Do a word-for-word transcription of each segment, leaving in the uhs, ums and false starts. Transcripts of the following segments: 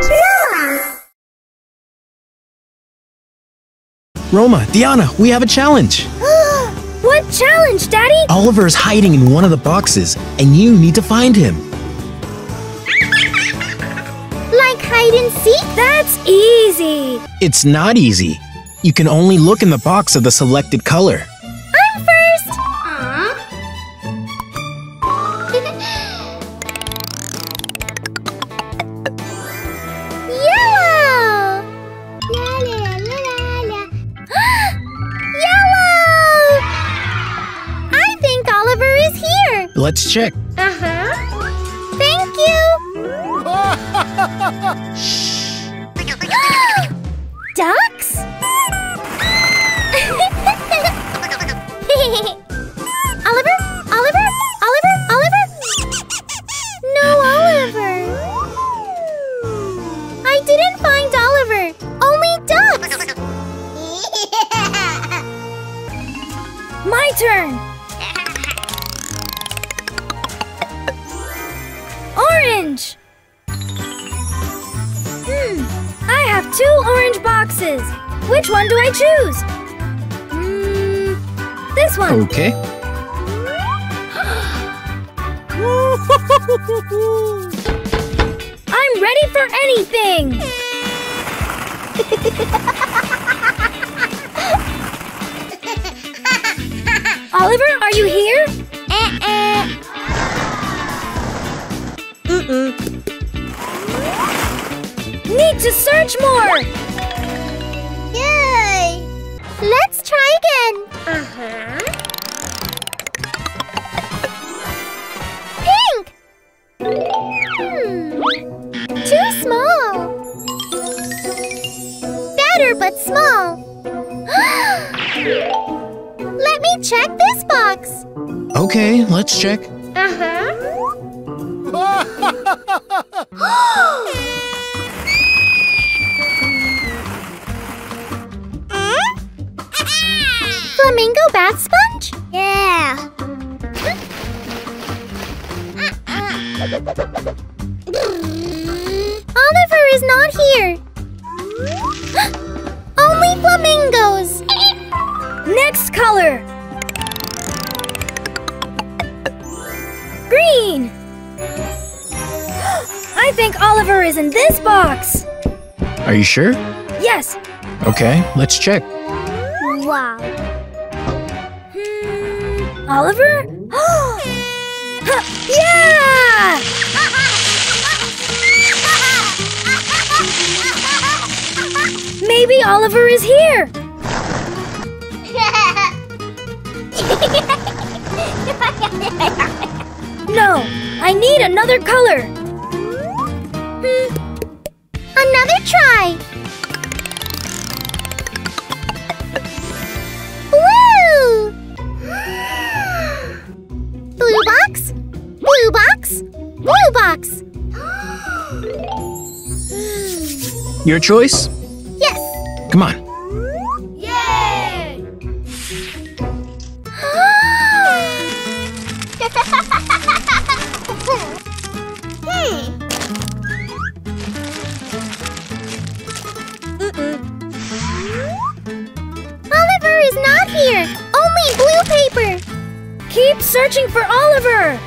Roma! Roma, Diana, we have a challenge! What challenge, Daddy? Oliver is hiding in one of the boxes, and you need to find him. Like hide and seek? That's easy. It's not easy. You can only look in the box of the selected color. I'm first! Aww. Yellow! La la la la la. Yellow! I think Oliver is here. Let's check. Uh-huh. Thank you. Shh. Ducks? Oliver? Oliver? Oliver? Oliver? No Oliver. I didn't find Oliver. Only ducks. My turn. Orange. Hmm. I have two orange boxes. Which one do I choose? Hmm. This one. Okay. I'm ready for anything! Oliver, are you here? Uh-uh. Mm-mm. Need to search more! Yay! Let's try again! Uh-huh. But small. Let me check this box. Okay, let's check. Uh-huh. Flamingo bath sponge? Yeah. Oliver is not here. Only flamingos! Next color! Green! I think Oliver is in this box! Are you sure? Yes! Okay, let's check. Wow! Hmm, Oliver? Yeah! Maybe Oliver is here! No, I need another color! Hmm. Another try! Blue! Blue box? Blue box? Blue box! Your choice? Come on. Yay! Hmm. Mm-mm. Oliver is not here. Only blue paper. Keep searching for Oliver.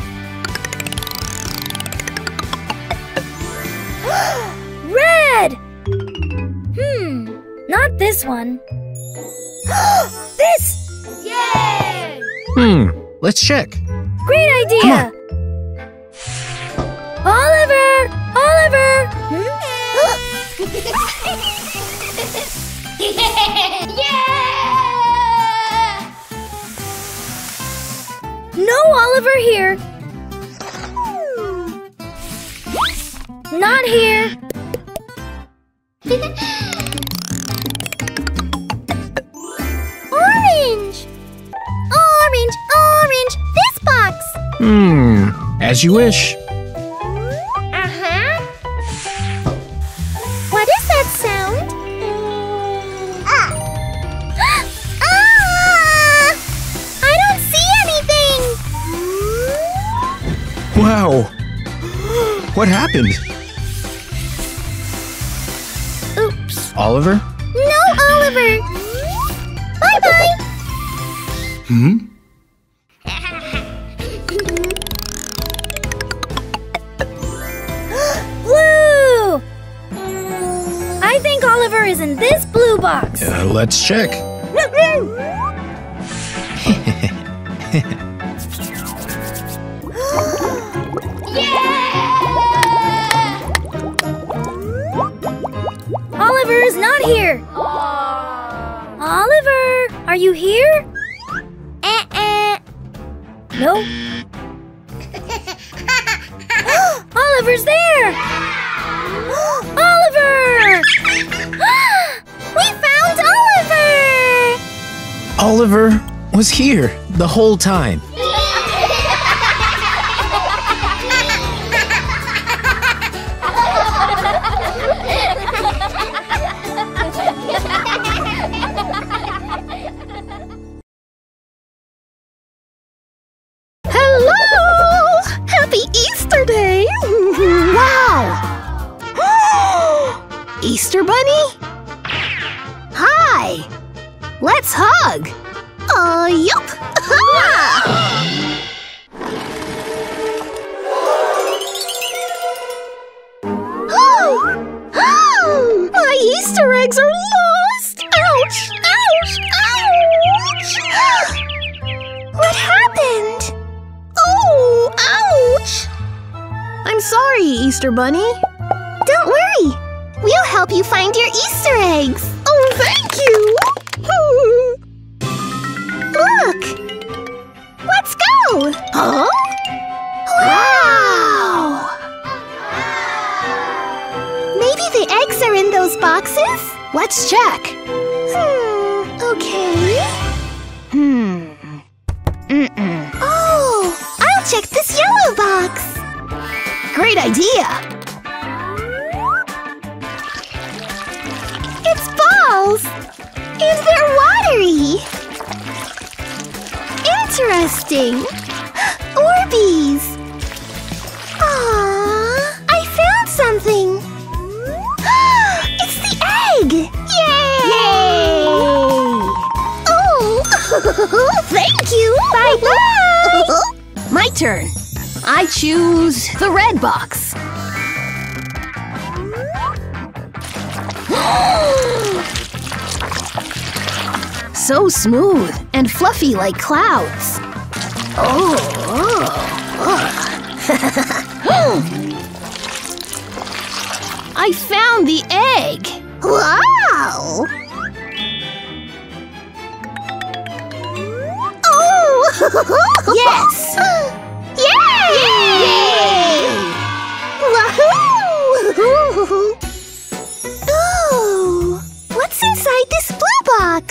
Red. Hmm. Not this one. This! Yay! Hmm, let's check. Great idea! Oliver! Oliver! Hmm? Yeah! No Oliver here. Not here. Hmm, as you wish. Uh-huh. What is that sound? Ah. Ah! I don't see anything! Wow! What happened? Oliver? No, Oliver! Bye-bye! Hmm? Blue! I think Oliver is in this blue box. Uh, let's check. Oliver is not here! Aww. Oliver, are you here? Eh-eh. No? Oliver's there! Oliver! We found Oliver! Oliver was here the whole time. Easter Bunny? Hi! Let's hug! Uh, yup! Oh! Oh! My Easter eggs are lost! Ouch! Ouch! Ouch! What happened? Oh! Ouch! I'm sorry, Easter Bunny. Don't worry! We'll help you find your Easter eggs! Oh, thank you! Look! Let's go! Huh? Wow! Maybe the eggs are in those boxes? Let's check! Hmm, okay... Hmm... Mm-mm. Oh! I'll check this yellow box! Great idea! And they're watery! Interesting! Orbeez! Aww! I found something! It's the egg! Yay! Yay! Oh! Thank you! Bye-bye! My turn! I choose the red box! So smooth and fluffy like clouds. Oh! oh, oh. I found the egg! Wow! Oh! Yes! Yay! Yay! Wahoo! Oh! What's inside this blue box?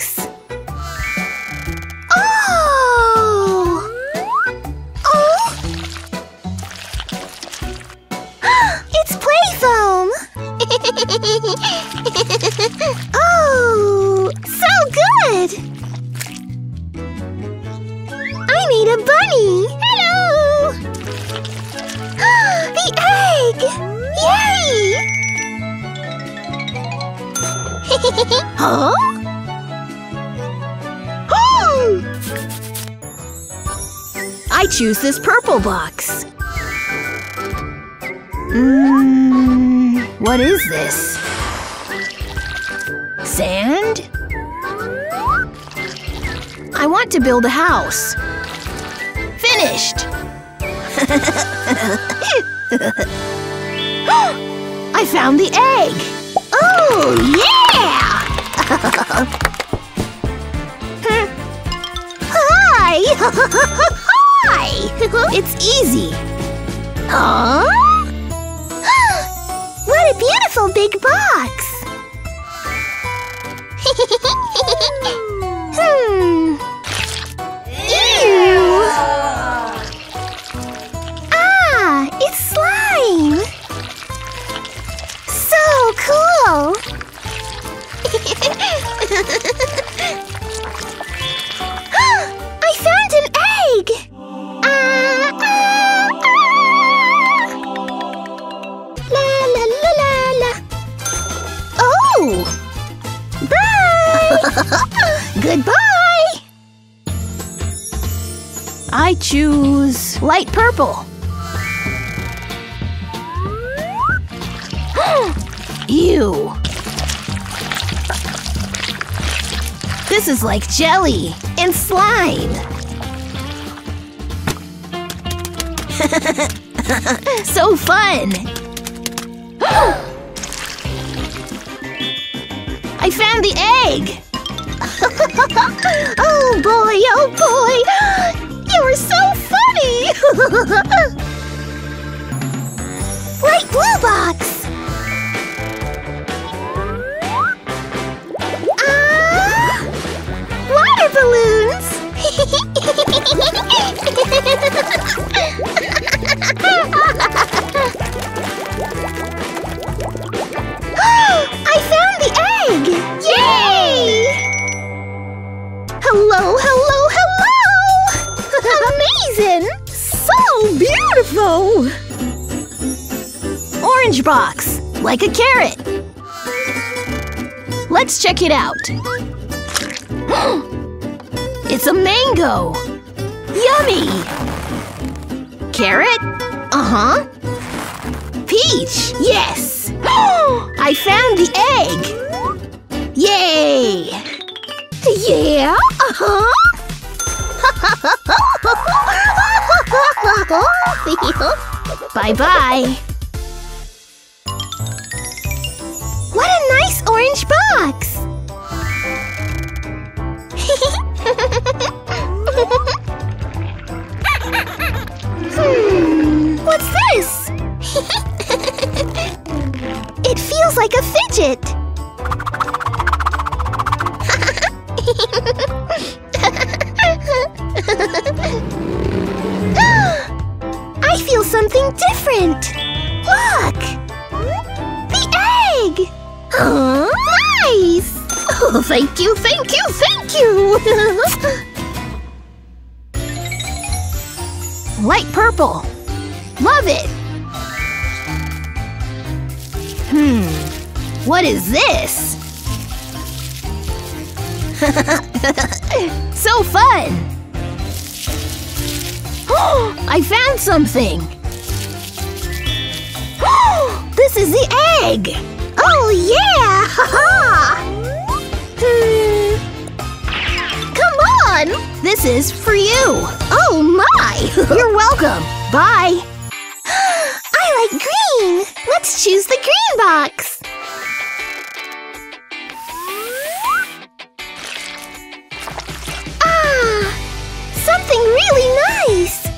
Oh, so good! I made a bunny! Hello! The egg! Yay! Huh? Oh! I choose this purple box. Mm, what is this? Sand? I want to build a house. Finished! I found the egg! Oh, yeah! Hi! Hi! It's easy! Aww! What a beautiful big box! Hmm. Ew. Ah, it's slime. So cool. I found an egg. Ah, ah, ah. La la la la la. Oh. Bye! Goodbye! I choose light purple. Ew. This is like jelly and slime. So fun! I found the egg! Oh boy, oh boy! You were so funny! Light blue box! Ah! Water balloons! I found the egg! Yay! Hello, hello, hello! Amazing! So beautiful! Orange box, like a carrot. Let's check it out. It's a mango! Yummy! Carrot? Uh-huh. Peach! Yes! I found the egg! Yay! Yeah! Uh-huh! Bye-bye! What a nice orange box! Hmm, what's this? It feels like a fidget! I feel something different! Look! The egg! Oh, nice! Oh, thank you, thank you, thank you! Light purple. Love it! Hmm, what is this? So fun! Oh, I found something! Oh, this is the egg! Oh yeah! Hmm. Come on! This is for you! Oh my! You're welcome! Bye! I like green! Let's choose the green box! Something really nice!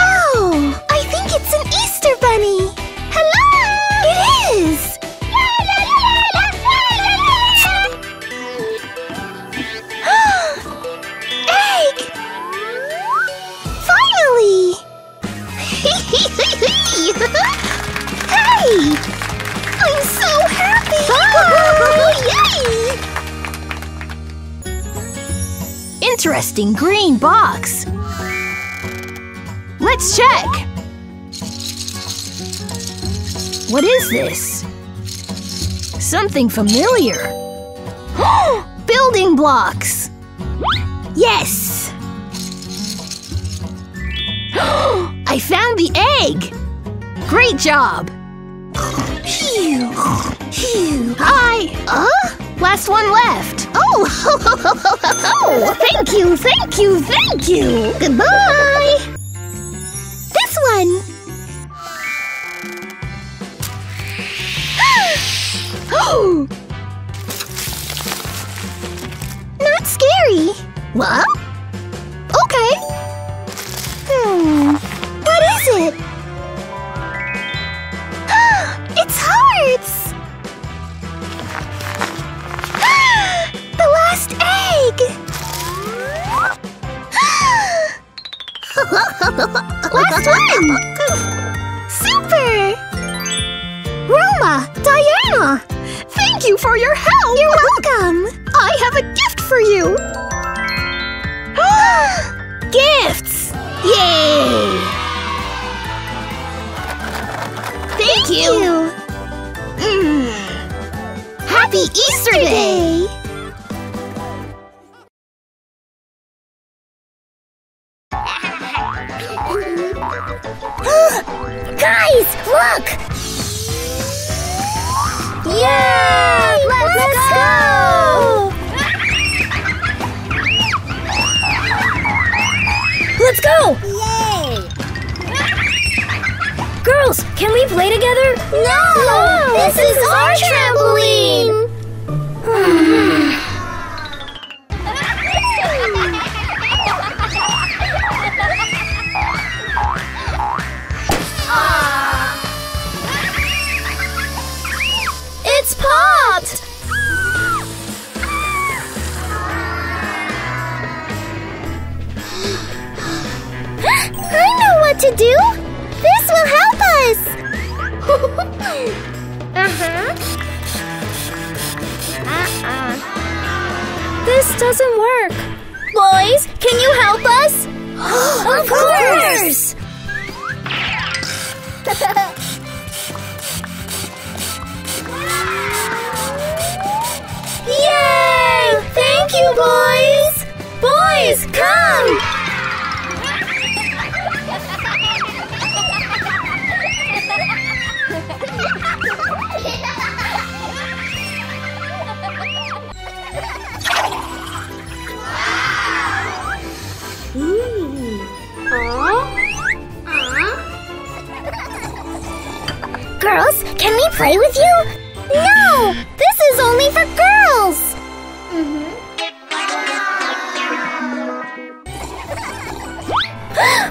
Oh! I think it's an Easter bunny! Hello! It is! La, la, la, la, la, la, la. Egg! Finally! Hey! I'm so happy! Oh, yay! Interesting green box. Let's check. What is this? Something familiar. Building blocks. Yes. I found the egg. Great job. Phew. Phew. I. Uh? Last one left. Oh. Oh! Thank you, thank you, thank you! Goodbye! This one! Oh! Not scary! What? Okay! Hmm... What is it? It's hearts! The last egg! Last one! Super! Roma, Diana! Thank you for your help! You're welcome! I have a gift for you! Gifts! Yay! Thank, Thank you! you. Mm. Happy Easter Day! Guys, look! Yay! Let's, Let's go! go! Let's go! Yay! Girls, can we play together? No! no this, this is, is our trampoline! trampoline. It's popped! I know what to do! This will help us! uh-huh. Uh-uh. This doesn't work. Boys, can you help us? Of course! Yay! Thank you, boys! Boys, come! mm. Aww. Aww. Girls, can we play with you? No! This is only for girls! Aww. Mm.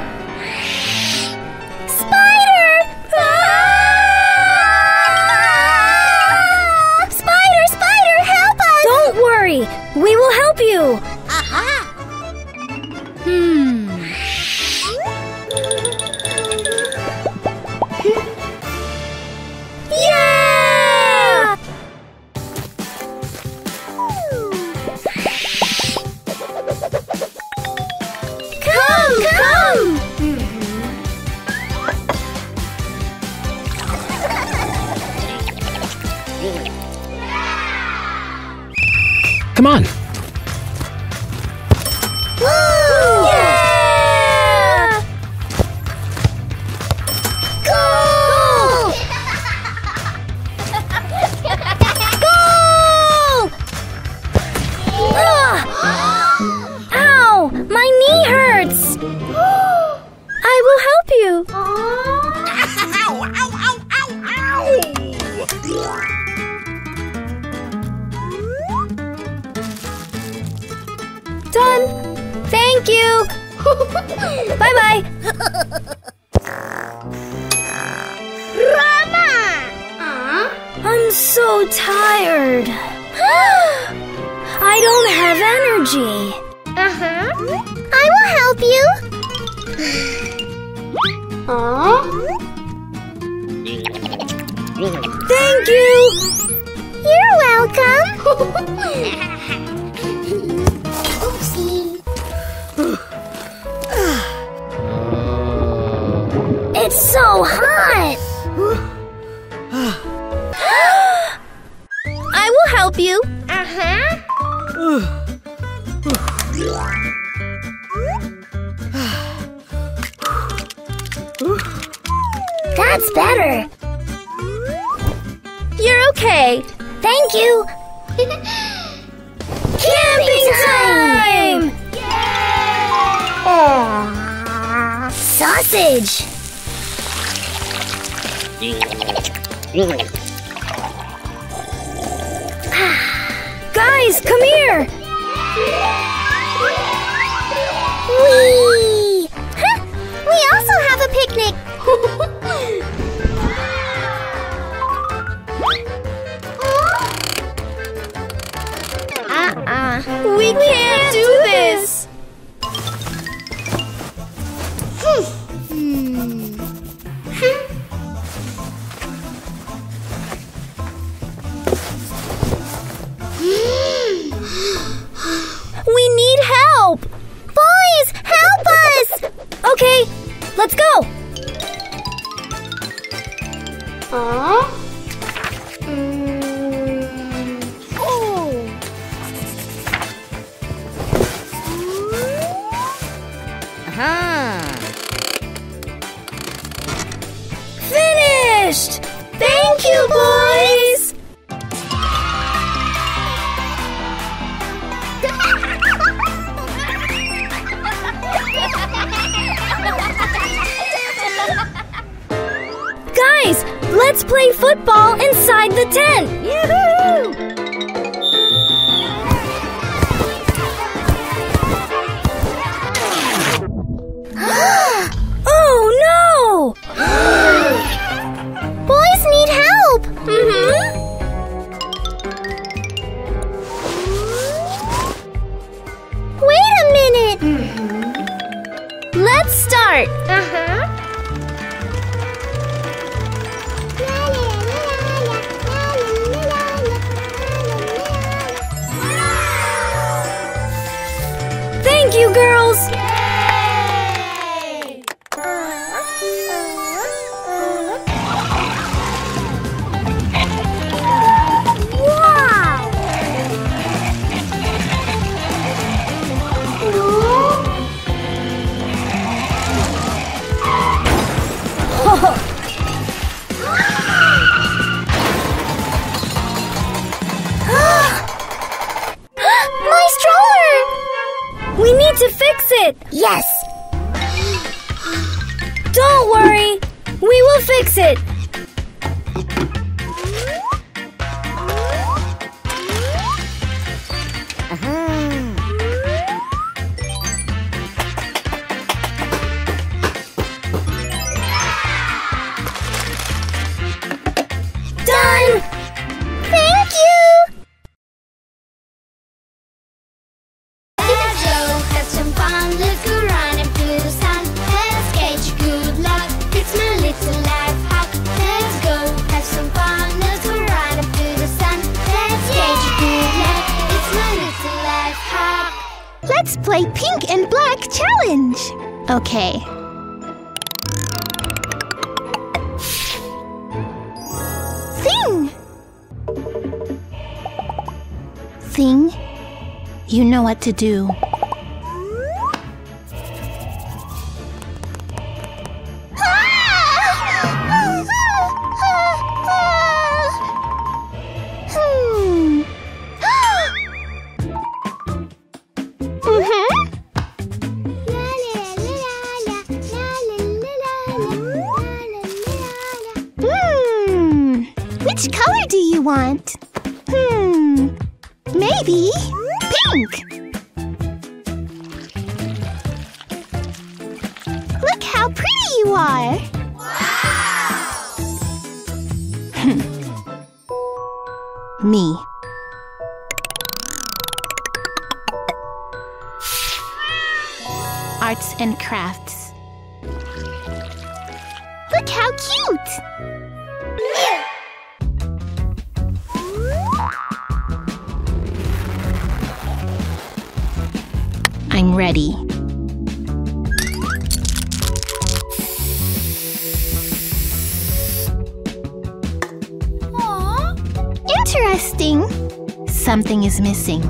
finished! Thank you, boys! Guys, let's play football inside the tent! Yoo-hoo! Oh no! Boys need help! Mm-hmm. Wait a minute! Mm-hmm. Let's start! Uh-huh. Thank you, girls! To fix it! Yes! Don't worry! We will fix it! Uh-huh. Done! Thank you! Let's play Pink and Black Challenge! Okay. Sing! Sing? You know what to do. Which color do you want? Hmm, maybe pink! Look how pretty you are! Wow! Me. Arts and crafts. Look how cute! I'm ready. Aww. Interesting. Something is missing.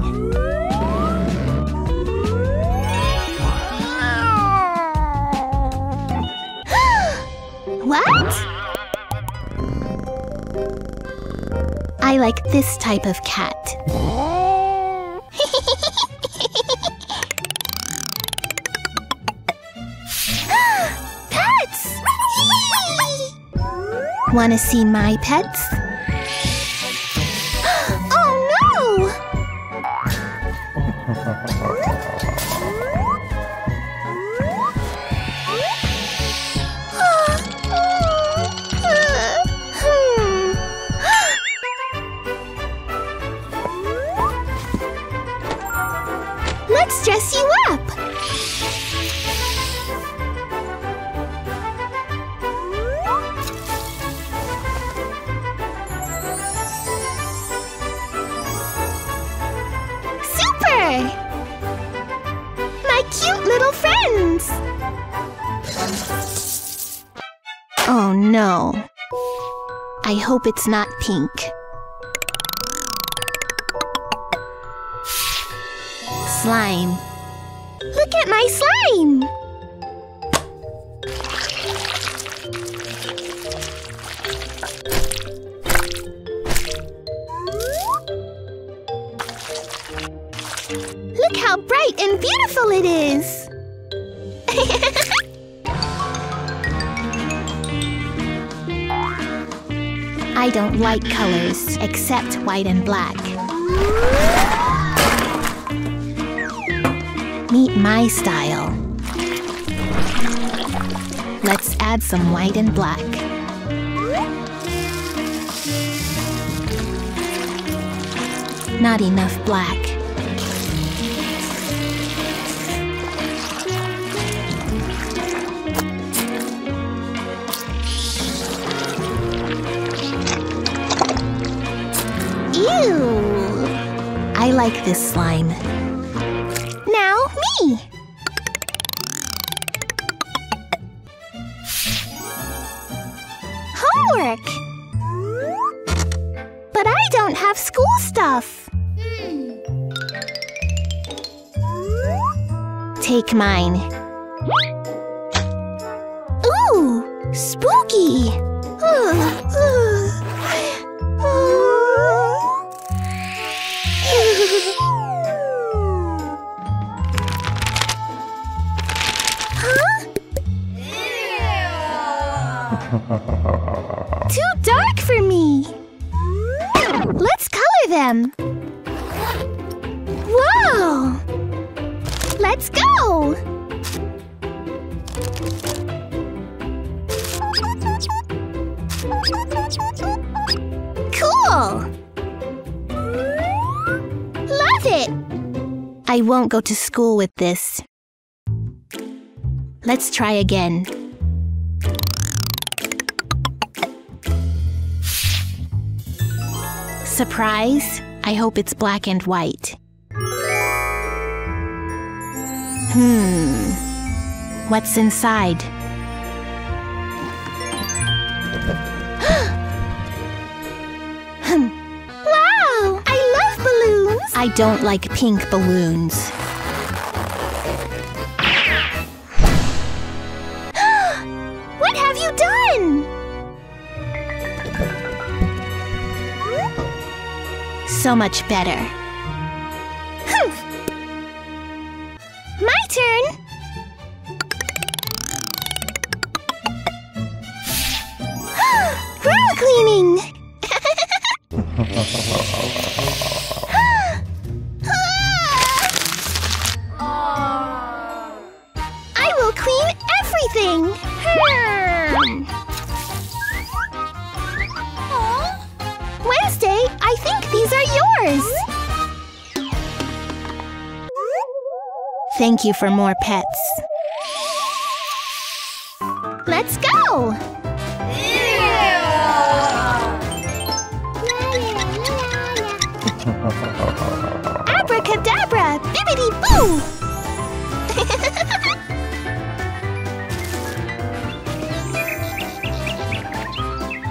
What? I like this type of cat. Want to see my pets? Oh no! Let's dress you up! Oh no, I hope it's not pink. Slime. Look at my slime! beautiful it is! I don't like colors, except white and black. Meet my style. Let's add some white and black. Not enough black. Ew! I like this slime. Now me! Homework! But I don't have school stuff. Take mine. Ooh, spooky! Huh? Too dark for me! Let's color them! Whoa! Let's go! Cool! Love it! I won't go to school with this. Let's try again. Surprise! I hope it's black and white. Hmm, what's inside? Wow, I love balloons! I don't like pink balloons. What have you done? So much better. Thank you for more pets. Let's go! Yeah. Abracadabra! Bibbidi boo!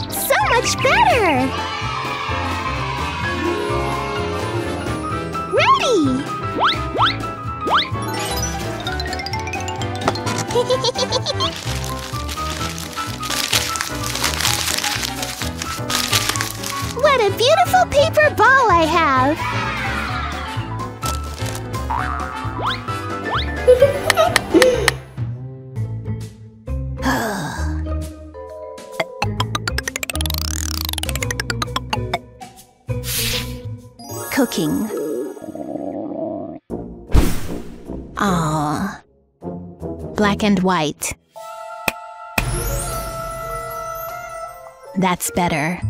So much better! Ready! What a beautiful paper ball I have! Cooking. Aww. Black and white. That's better.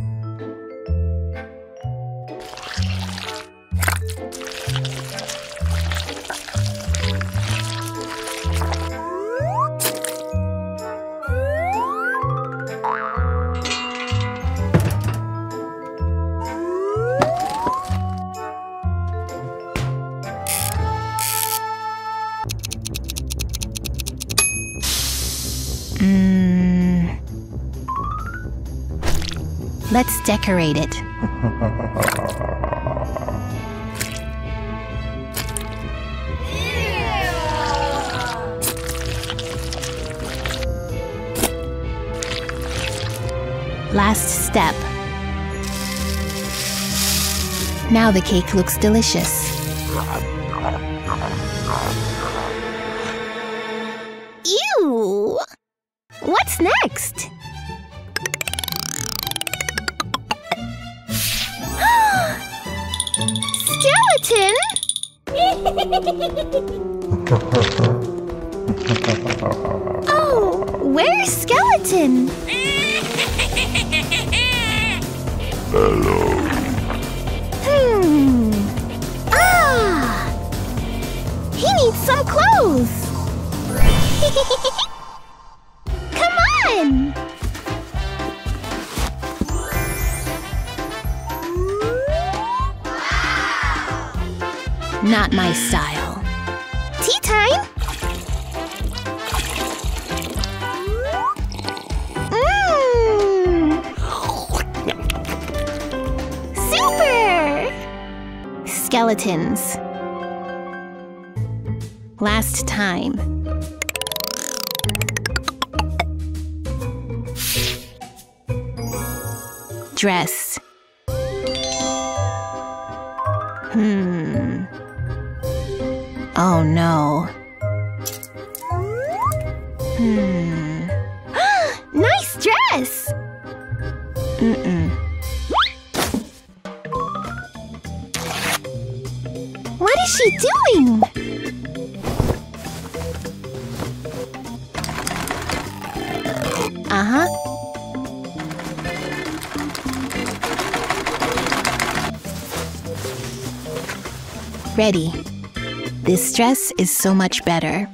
Let's decorate it. Last step. Now the cake looks delicious. Ooh! What's next? Skeleton? Oh, where's Skeleton? Hello. Hmm. Ah! He needs some clothes. Come on! Not my style. Tea time! Mmm! Super! Skeletons. Last time. Dress. Hmm. Oh no. Hmm. Nice dress! Mm-mm. What is she doing? Uh-huh. Ready. This dress is so much better.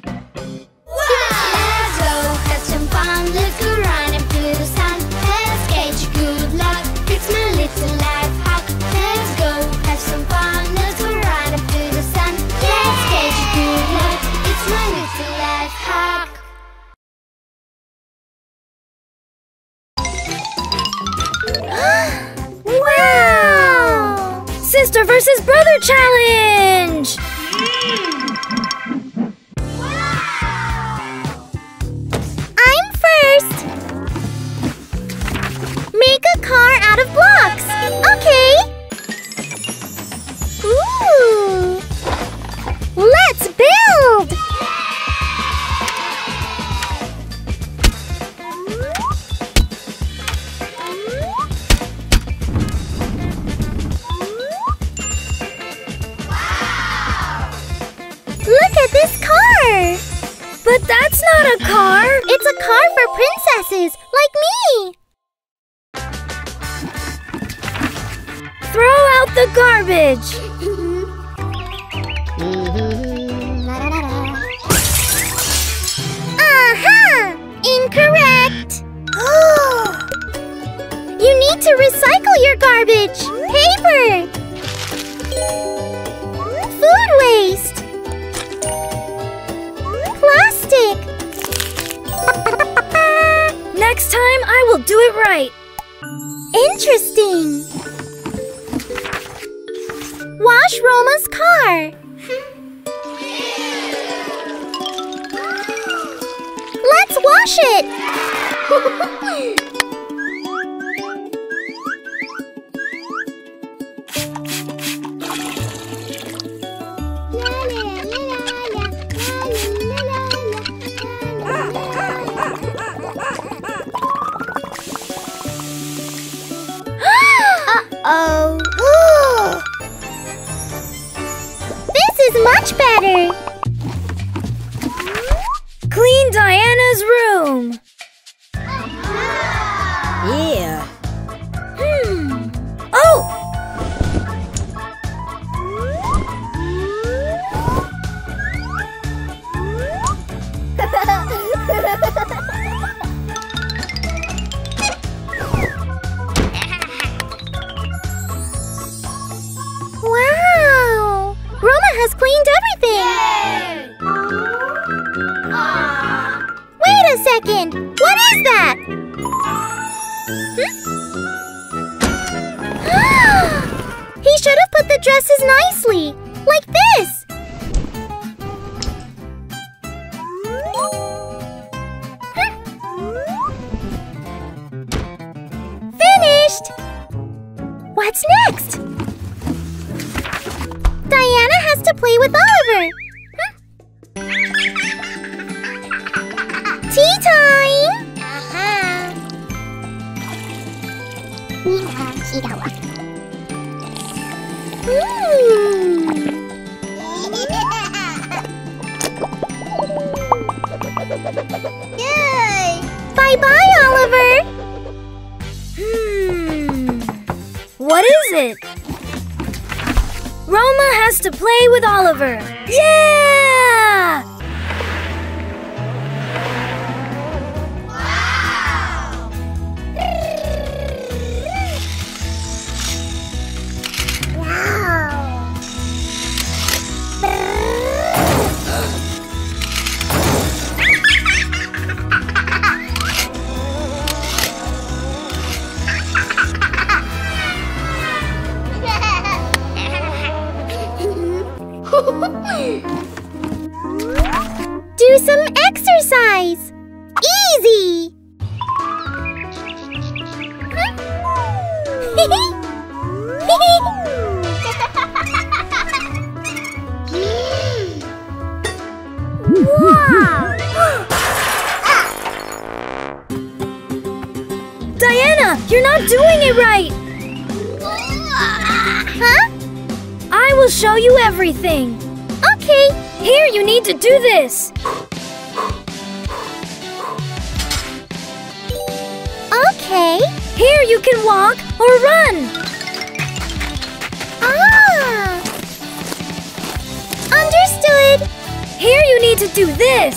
Sister versus brother challenge! Mm. Wow. I'm first! Make a car out of blocks! Okay! Ooh! Let's build! But that's not a car! It's a car for princesses, like me! Throw out the garbage! Aha! Incorrect! You need to recycle your garbage! Paper! Food waste! Next time, I will do it right. Interesting. Wash Roma's car. Let's wash it. Oh. This is much better. Clean Diana's room. Yeah. Hmm. Oh. Has cleaned everything! Yay! Wait a second! What is that? Hmm? He should have put the dresses nicely! Like this! Hmm. Finished! What's next? Diana has to play with Oliver! Huh? 인간지다와 Yay! Bye bye, Oliver! Hmm. What is it? Roma has to play with Oliver! Yeah! Do some exercise! Easy! Wow! Diana, you're not doing it right! Huh? I will show you everything! Okay, here you need to do this! Okay. Here you can walk or run! Ah! Understood! Here you need to do this!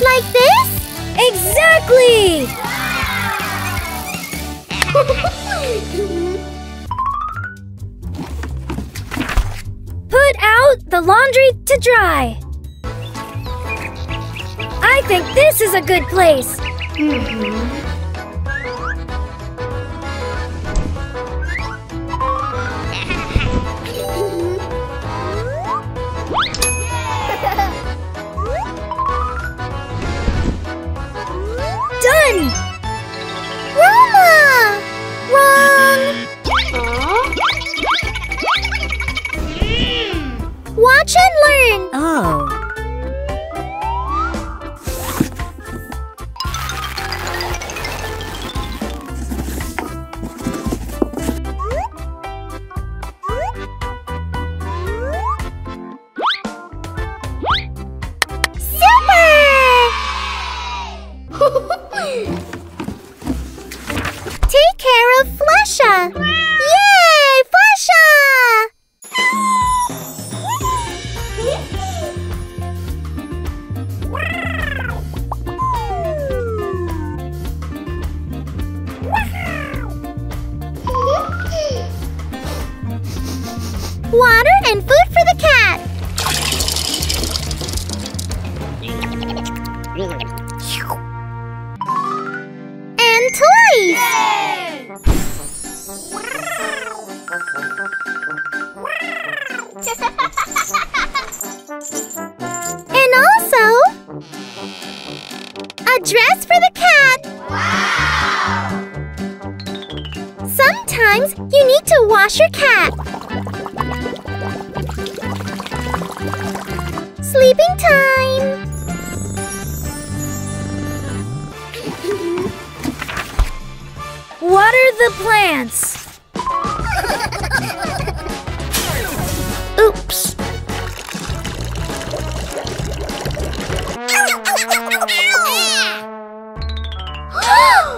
Like this? Exactly! Put out the laundry to dry. I think this is a good place. Mm-hmm. Done! Roma! Wrong! Oh. Watch and learn! Oh. Water and food for the cat. And toys. Yay! And also a dress for the cat. Wow! Sometimes you need to wash your cat. Sleeping time! Water the plants! Oops!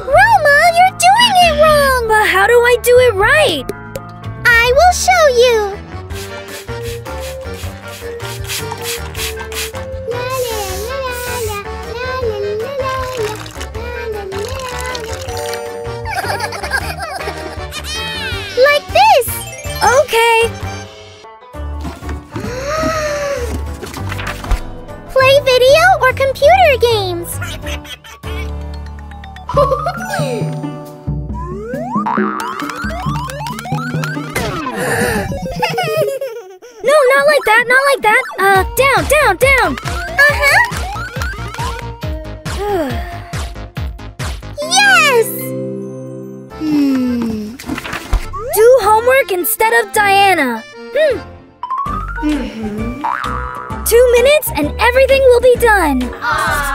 Roma, you're doing it wrong! But how do I do it right? I will show you! Okay! Play video or computer games! No, not like that, not like that! Uh, down, down, down! Uh-huh! Instead of Diana. Hmm. Mm-hmm. Two minutes and everything will be done. Ah.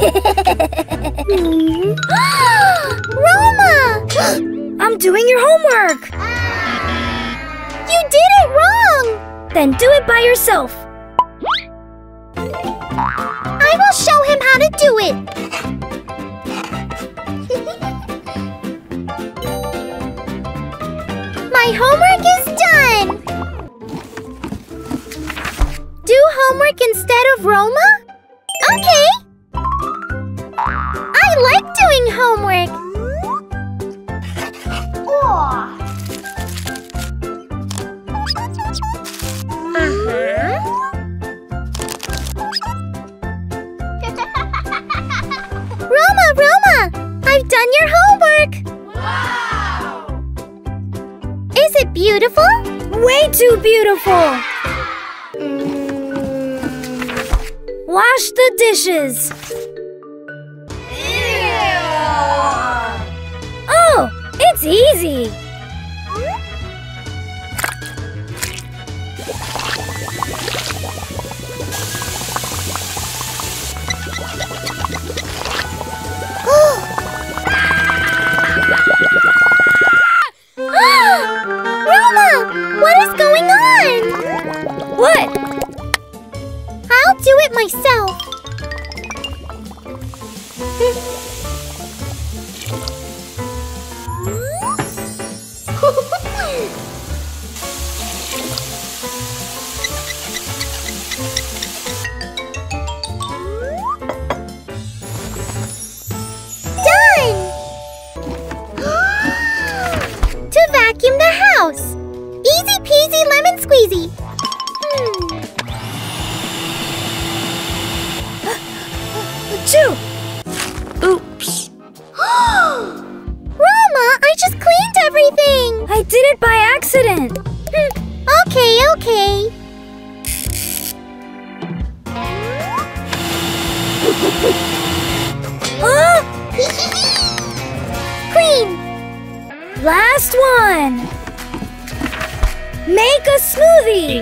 Roma! I'm doing your homework! You did it wrong! Then do it by yourself. I will show him how to do it! My homework is done! Do homework instead of Roma? Okay! I like doing homework! Uh-huh. Roma, Roma! I've done your homework! Wow! Is it beautiful? Way too beautiful! Mm. Wash the dishes! Ew. Oh, it's easy! Myself. Done! To vacuum the house. Easy peasy lemon squeezy. Achoo! Oops. Roma, I just cleaned everything! I did it by accident! Okay, okay. Ah! Clean! Last one! Make a smoothie!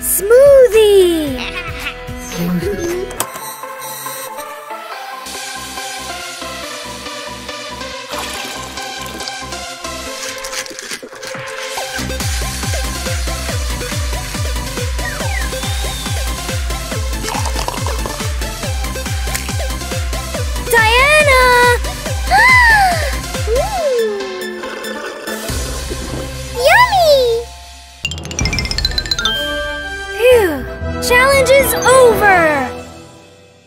Smoothie! Challenge is over!